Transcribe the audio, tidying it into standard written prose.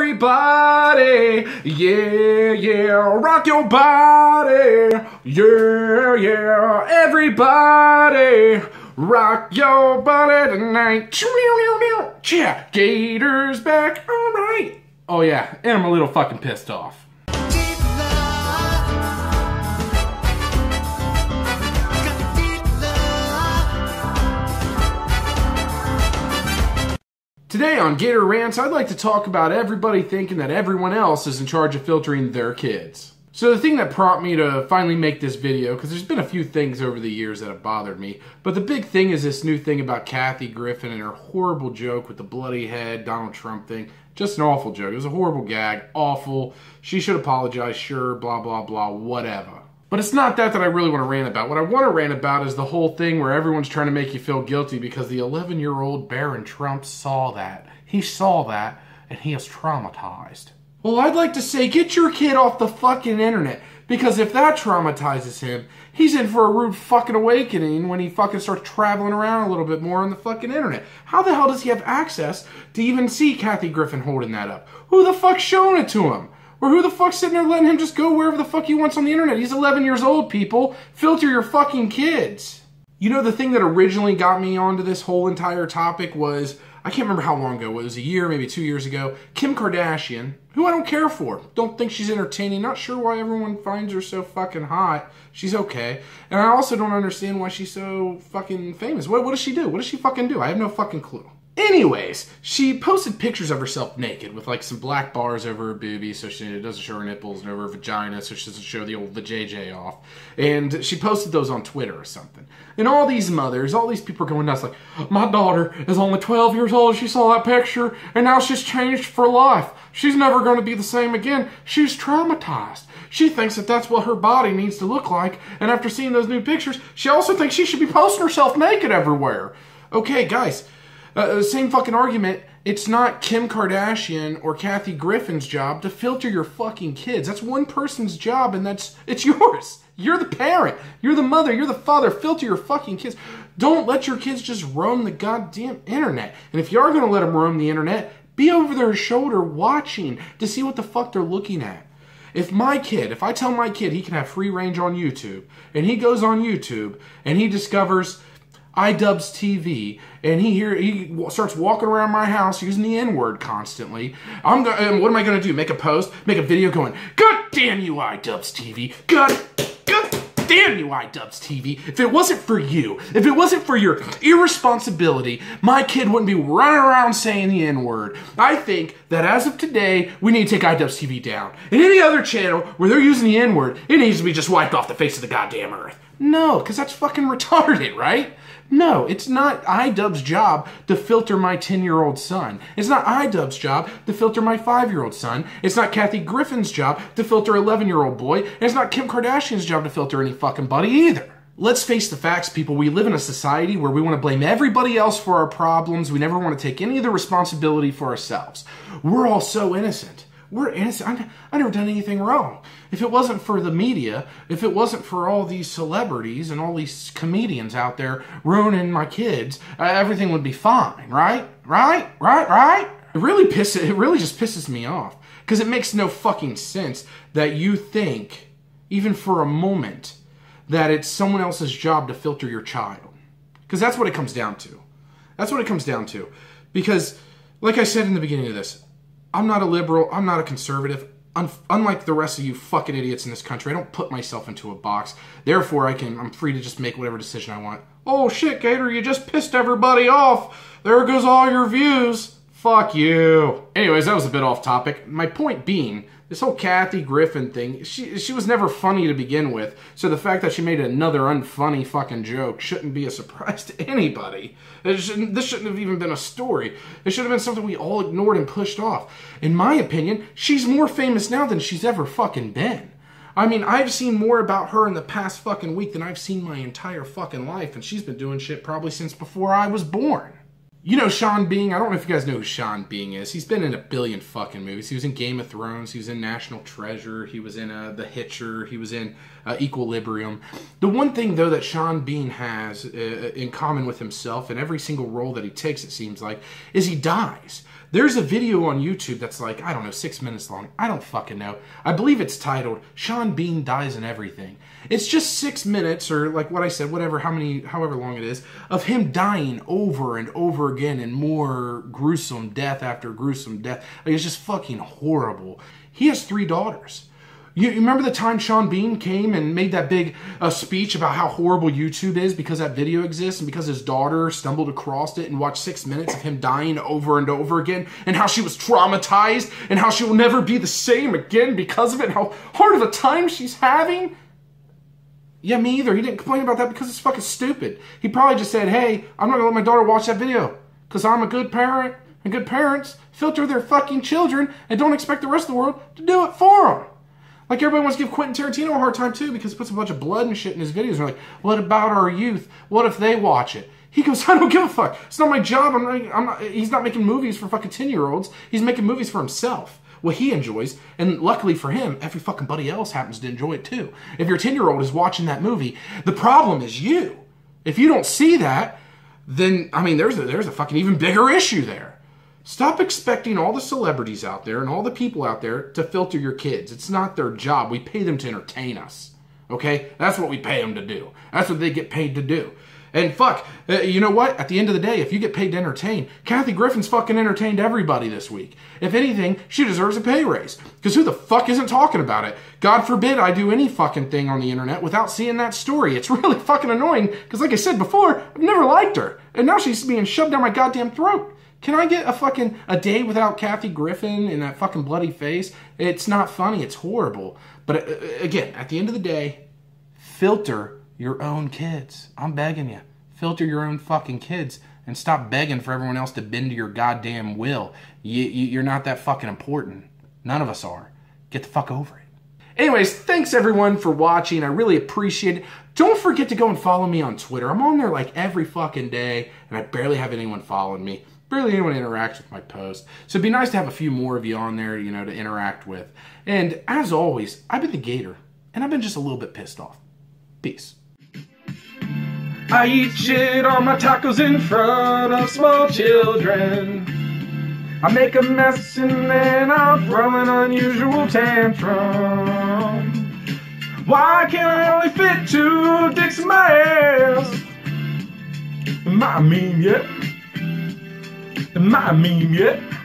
everybody. Yeah, yeah, rock your body. Yeah, yeah, everybody. Rock your body tonight. Yeah, Gator's back, all right. Oh yeah, and I'm a little fucking pissed off. Today on Gator Rants, I'd like to talk about everybody thinking that everyone else is in charge of filtering their kids. So the thing that prompted me to finally make this video, because there's been a few things over the years that have bothered me, but the big thing is this new thing about Kathy Griffin and her horrible joke with the bloody head Donald Trump thing. Just an awful joke. It was a horrible gag. Awful. She should apologize, sure, blah, blah, blah, whatever. But it's not that I really want to rant about. What I want to rant about is the whole thing where everyone's trying to make you feel guilty because the 11-year-old Barron Trump saw that. He saw that, and he is traumatized. Well, I'd like to say, get your kid off the fucking internet, because if that traumatizes him, he's in for a rude fucking awakening when he fucking starts traveling around a little bit more on the fucking internet. How the hell does he have access to even see Kathy Griffin holding that up? Who the fuck's showing it to him? Or who the fuck's sitting there letting him just go wherever the fuck he wants on the internet? He's 11 years old, people. Filter your fucking kids. You know, the thing that originally got me onto this whole entire topic was, I can't remember how long ago, it was a year, maybe 2 years ago, Kim Kardashian, who I don't care for. Don't think she's entertaining. Not sure why everyone finds her so fucking hot. She's okay. And I also don't understand why she's so fucking famous. What does she do? What does she fucking do? I have no fucking clue. Anyways, she posted pictures of herself naked with like some black bars over her boobies so she doesn't show her nipples and over her vagina so she doesn't show the old vajayjay off. And she posted those on Twitter or something. And all these mothers, all these people are going nuts like, my daughter is only 12 years old, she saw that picture, and now she's changed for life. She's never going to be the same again. She's traumatized. She thinks that that's what her body needs to look like. And after seeing those new pictures, she also thinks she should be posting herself naked everywhere. Okay, guys. Same fucking argument. It's not Kim Kardashian or Kathy Griffin's job to filter your fucking kids. That's one person's job, and it's yours. You're the parent. You're the mother. You're the father. Filter your fucking kids. Don't let your kids just roam the goddamn internet. And if you are going to let them roam the internet, be over their shoulder watching to see what the fuck they're looking at. If I tell my kid he can have free range on YouTube, and he goes on YouTube, and he discovers iDubbbzTV, and he starts walking around my house using the N-word constantly. What am I gonna do? Make a post? Make a video going, God damn you, iDubbbzTV! God damn you, iDubbbzTV! If it wasn't for you, if it wasn't for your irresponsibility, my kid wouldn't be running around saying the N-word. I think that as of today, we need to take iDubbbzTV down. And any other channel where they're using the N-word, it needs to be just wiped off the face of the goddamn earth. No, because that's fucking retarded, right? No, it's not iDubbbz's job to filter my 10-year-old son. It's not iDubbbz's job to filter my 5-year-old son. It's not Kathy Griffin's job to filter 11-year-old boy. And it's not Kim Kardashian's job to filter any fucking buddy either. Let's face the facts, people. We live in a society where we want to blame everybody else for our problems. We never want to take any of the responsibility for ourselves. We're all so innocent. We're innocent. I never done anything wrong. If it wasn't for the media, if it wasn't for all these celebrities and all these comedians out there ruining my kids, everything would be fine, right? Right? It really just pisses me off, because it makes no fucking sense that you think, even for a moment, that it's someone else's job to filter your child. Because that's what it comes down to. That's what it comes down to. Because, like I said in the beginning of this, I'm not a liberal, I'm not a conservative. Unlike the rest of you fucking idiots in this country, I don't put myself into a box. Therefore, I'm free to just make whatever decision I want. Oh shit, Gator, you just pissed everybody off. There goes all your views. Fuck you. Anyways, that was a bit off topic. My point being, this whole Kathy Griffin thing, she was never funny to begin with, so the fact that she made another unfunny fucking joke shouldn't be a surprise to anybody. This shouldn't have even been a story. It should have been something we all ignored and pushed off. In my opinion, she's more famous now than she's ever fucking been. I mean, I've seen more about her in the past fucking week than I've seen my entire fucking life, and she's been doing shit probably since before I was born. You know Sean Bean? I don't know if you guys know who Sean Bean is. He's been in a billion fucking movies. He was in Game of Thrones. He was in National Treasure. He was in The Hitcher. He was in Equilibrium. The one thing, though, that Sean Bean has in common with himself in every single role that he takes, it seems like, is he dies. There's a video on YouTube that's like, I don't know, 6 minutes long. I don't fucking know. I believe it's titled, Sean Bean Dies in Everything. It's just 6 minutes, or like what I said, whatever, however long it is, of him dying over and over again in more gruesome death after gruesome death. Like, it's just fucking horrible. He has 3 daughters. You remember the time Sean Bean came and made that big speech about how horrible YouTube is because that video exists and because his daughter stumbled across it and watched 6 minutes of him dying over and over again, and how she was traumatized and how she will never be the same again because of it and how hard of a time she's having? Yeah, me either. He didn't complain about that because it's fucking stupid. He probably just said, hey, I'm not going to let my daughter watch that video because I'm a good parent, and good parents filter their fucking children and don't expect the rest of the world to do it for them. Like, everybody wants to give Quentin Tarantino a hard time, too, because he puts a bunch of blood and shit in his videos. They're like, what about our youth? What if they watch it? He goes, I don't give a fuck. It's not my job. He's not making movies for fucking 10-year-olds. He's making movies for himself, what he enjoys. And luckily for him, every fucking buddy else happens to enjoy it, too. If your 10-year-old is watching that movie, the problem is you. If you don't see that, then, I mean, there's a fucking even bigger issue there. Stop expecting all the celebrities out there and all the people out there to filter your kids. It's not their job. We pay them to entertain us, okay? That's what we pay them to do. That's what they get paid to do. And fuck, you know what? At the end of the day, if you get paid to entertain, Kathy Griffin's fucking entertained everybody this week. If anything, she deserves a pay raise. Because who the fuck isn't talking about it? God forbid I do any fucking thing on the internet without seeing that story. It's really fucking annoying because, like I said before, I've never liked her. And now she's being shoved down my goddamn throat. Can I get a day without Kathy Griffin and that fucking bloody face? It's not funny. It's horrible. But again, at the end of the day, filter your own kids. I'm begging you. Filter your own fucking kids and stop begging for everyone else to bend to your goddamn will. You're not that fucking important. None of us are. Get the fuck over it. Anyways, thanks everyone for watching. I really appreciate it. Don't forget to go and follow me on Twitter. I'm on there like every fucking day, and I barely have anyone following me. Barely anyone interacts with my post. So it'd be nice to have a few more of you on there, you know, to interact with. And as always, I've been the Gator, and I've been just a little bit pissed off. Peace. I eat shit on my tacos in front of small children. I make a mess and then I throw an unusual tantrum. Why can't I only fit 2 dicks in my ass? I mean, yeah.